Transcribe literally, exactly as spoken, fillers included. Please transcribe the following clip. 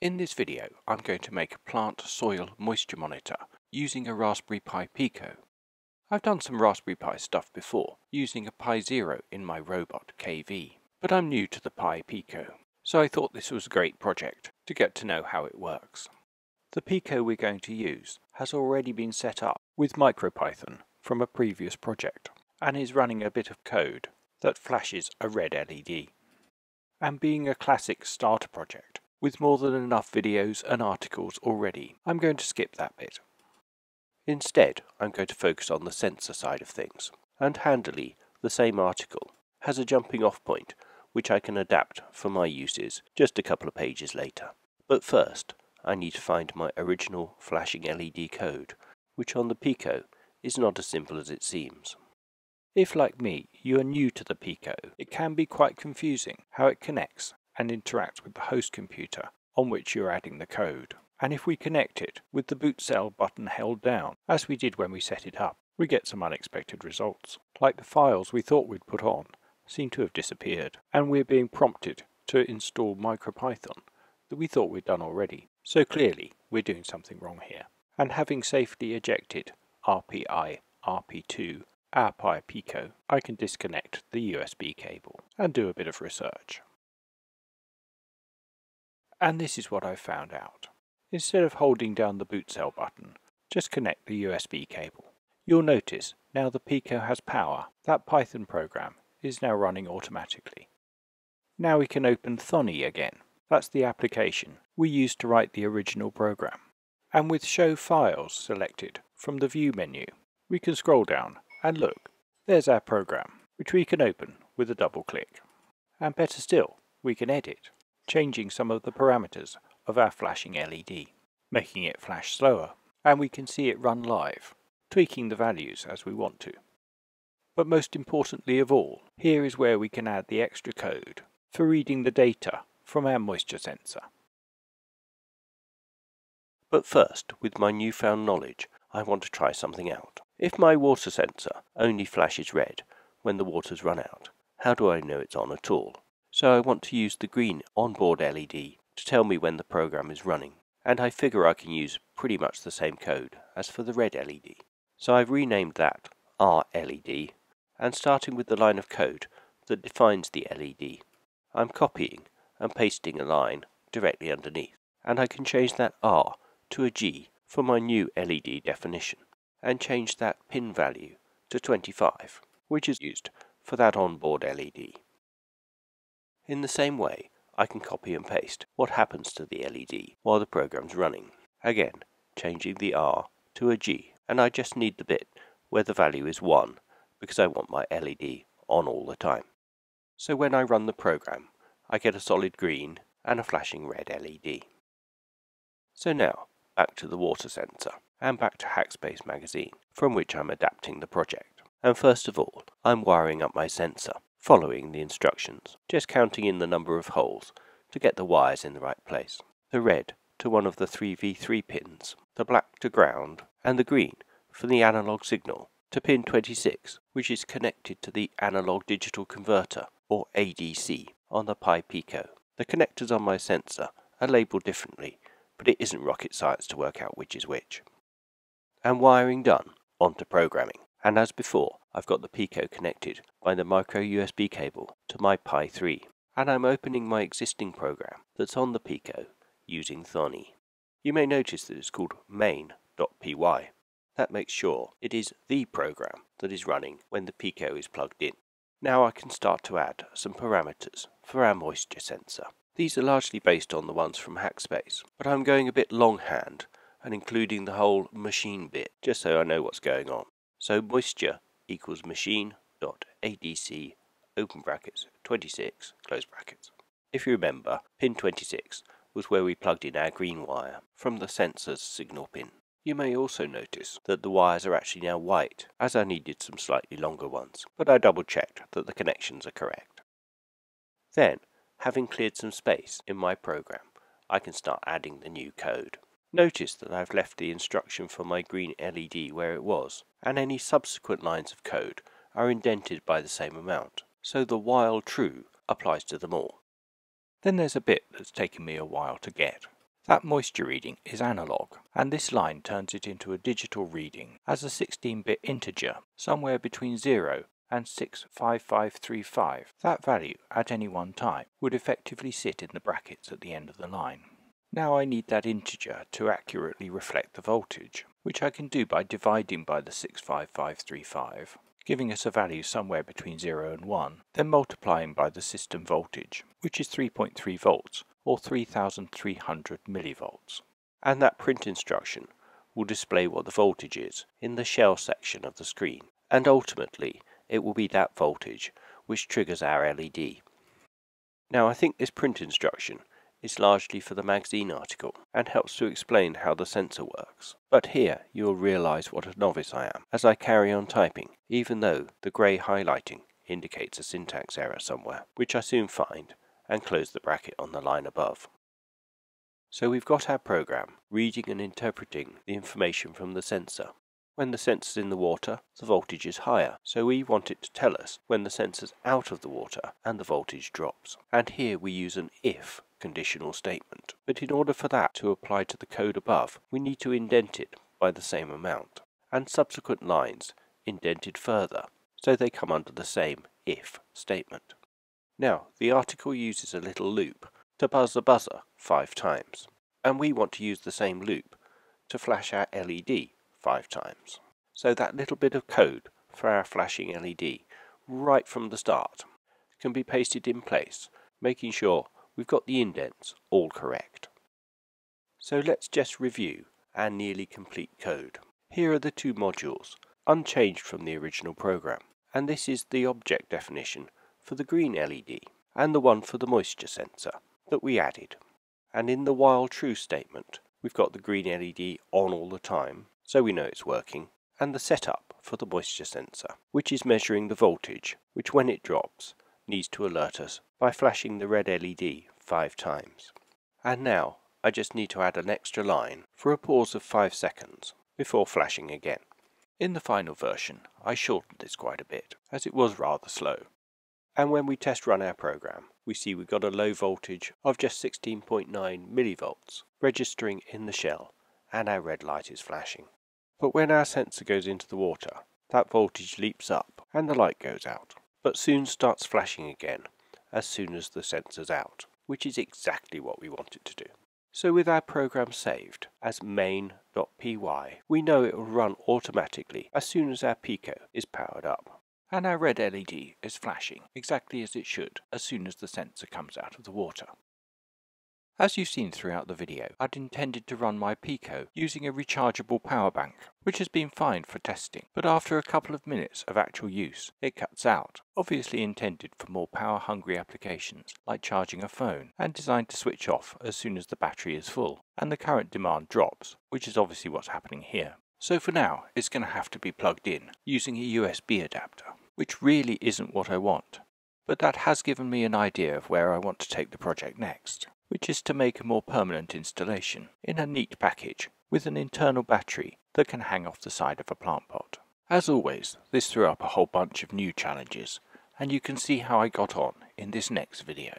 In this video, I'm going to make a plant soil moisture monitor using a Raspberry Pi Pico. I've done some Raspberry Pi stuff before, using a Pi Zero in my robot K V, but I'm new to the Pi Pico, so I thought this was a great project to get to know how it works. The Pico we're going to use has already been set up with MicroPython from a previous project, and is running a bit of code that flashes a red L E D. And being a classic starter project, with more than enough videos and articles already, I'm going to skip that bit. Instead, I'm going to focus on the sensor side of things, and handily, the same article has a jumping off point which I can adapt for my uses just a couple of pages later. But first, I need to find my original flashing L E D code, which on the Pico is not as simple as it seems. If, like me, you are new to the Pico, it can be quite confusing how it connects and interacts with the host computer on which you're adding the code. And if we connect it with the boot cell button held down, as we did when we set it up, we get some unexpected results. Like the files we thought we'd put on seem to have disappeared, and we're being prompted to install MicroPython that we thought we'd done already. So clearly, we're doing something wrong here. And having safely ejected R P I, R P two, our Pi Pico, I can disconnect the U S B cable and do a bit of research. And this is what I found out. Instead of holding down the boot cell button, just connect the U S B cable. You'll notice now the Pico has power, that Python program is now running automatically. Now we can open Thonny again. That's the application we used to write the original program. And with Show Files selected from the View menu, we can scroll down and look, there's our program, which we can open with a double click. And better still, we can edit, changing some of the parameters of our flashing L E D, making it flash slower, and we can see it run live, tweaking the values as we want to. But most importantly of all, here is where we can add the extra code for reading the data from our moisture sensor. But first, with my newfound knowledge, I want to try something out. If my water sensor only flashes red when the water's run out, how do I know it's on at all? So I want to use the green onboard L E D to tell me when the program is running, and I figure I can use pretty much the same code as for the red L E D. So I've renamed that R L E D, and starting with the line of code that defines the L E D, I'm copying and pasting a line directly underneath, and I can change that R to a G for my new L E D definition, and change that pin value to twenty-five, which is used for that onboard L E D. In the same way, I can copy and paste what happens to the L E D while the program's running, again changing the R to a G, and I just need the bit where the value is one, because I want my L E D on all the time. So when I run the program, I get a solid green and a flashing red L E D. So now, back to the water sensor, and back to Hackspace magazine, from which I'm adapting the project. And first of all, I'm wiring up my sensor, following the instructions, just counting in the number of holes to get the wires in the right place. The red to one of the three V three pins, the black to ground, and the green for the analog signal to pin twenty-six, which is connected to the analog digital converter, or A D C, on the Pi Pico. The connectors on my sensor are labelled differently, but it isn't rocket science to work out which is which. And wiring done, on to programming. And as before, I've got the Pico connected by the micro U S B cable to my Pi three, and I'm opening my existing program that's on the Pico using Thonny. You may notice that it's called main.py. That makes sure it is the program that is running when the Pico is plugged in. Now I can start to add some parameters for our moisture sensor. These are largely based on the ones from Hackspace, but I'm going a bit longhand and including the whole machine bit, just so I know what's going on. So moisture equals machine dot A D C open brackets twenty-six close brackets. If you remember, pin twenty-six was where we plugged in our green wire from the sensor's signal pin. You may also notice that the wires are actually now white, as I needed some slightly longer ones, but I double checked that the connections are correct. Then, having cleared some space in my program, I can start adding the new code. Notice that I've left the instruction for my green L E D where it was, and any subsequent lines of code are indented by the same amount, so the while true applies to them all. Then there's a bit that's taken me a while to get. That moisture reading is analog, and this line turns it into a digital reading as a sixteen bit integer, somewhere between zero and six five five three five. That value, at any one time, would effectively sit in the brackets at the end of the line. Now I need that integer to accurately reflect the voltage, which I can do by dividing by the six five five three five, giving us a value somewhere between zero and one, then multiplying by the system voltage, which is three point three volts, or three thousand three hundred millivolts. And that print instruction will display what the voltage is in the shell section of the screen, and ultimately it will be that voltage which triggers our L E D. Now I think this print instruction is largely for the magazine article and helps to explain how the sensor works, but here you will realise what a novice I am as I carry on typing, even though the grey highlighting indicates a syntax error somewhere, which I soon find, and close the bracket on the line above. So we've got our program reading and interpreting the information from the sensor. When the sensor's in the water, the voltage is higher, so we want it to tell us when the sensor's out of the water and the voltage drops. And here we use an if conditional statement. But in order for that to apply to the code above, we need to indent it by the same amount, and subsequent lines indented further, so they come under the same if statement. Now, the article uses a little loop to buzz the buzzer five times, and we want to use the same loop to flash our L E D five times. So that little bit of code for our flashing L E D, right from the start, can be pasted in place, making sure we've got the indents all correct. So let's just review our nearly complete code. Here are the two modules, unchanged from the original program, and this is the object definition for the green L E D, and the one for the moisture sensor that we added. And in the while true statement, we've got the green L E D on all the time, so we know it's working, and the setup for the moisture sensor, which is measuring the voltage, which when it drops, needs to alert us by flashing the red L E D five times. And now, I just need to add an extra line for a pause of five seconds before flashing again. In the final version, I shortened this quite a bit, as it was rather slow. And when we test run our program, we see we've got a low voltage of just sixteen point nine millivolts registering in the shell, and our red light is flashing. But when our sensor goes into the water, that voltage leaps up and the light goes out, but soon starts flashing again as soon as the sensor's out, which is exactly what we want it to do. So with our program saved as main.py, we know it will run automatically as soon as our Pico is powered up. And our red L E D is flashing exactly as it should as soon as the sensor comes out of the water. As you've seen throughout the video, I'd intended to run my Pico using a rechargeable power bank, which has been fine for testing, but after a couple of minutes of actual use, it cuts out, obviously intended for more power-hungry applications like charging a phone, and designed to switch off as soon as the battery is full and the current demand drops, which is obviously what's happening here. So for now, it's going to have to be plugged in using a U S B adapter, which really isn't what I want. But that has given me an idea of where I want to take the project next, which is to make a more permanent installation in a neat package with an internal battery that can hang off the side of a plant pot. As always, this threw up a whole bunch of new challenges, and you can see how I got on in this next video.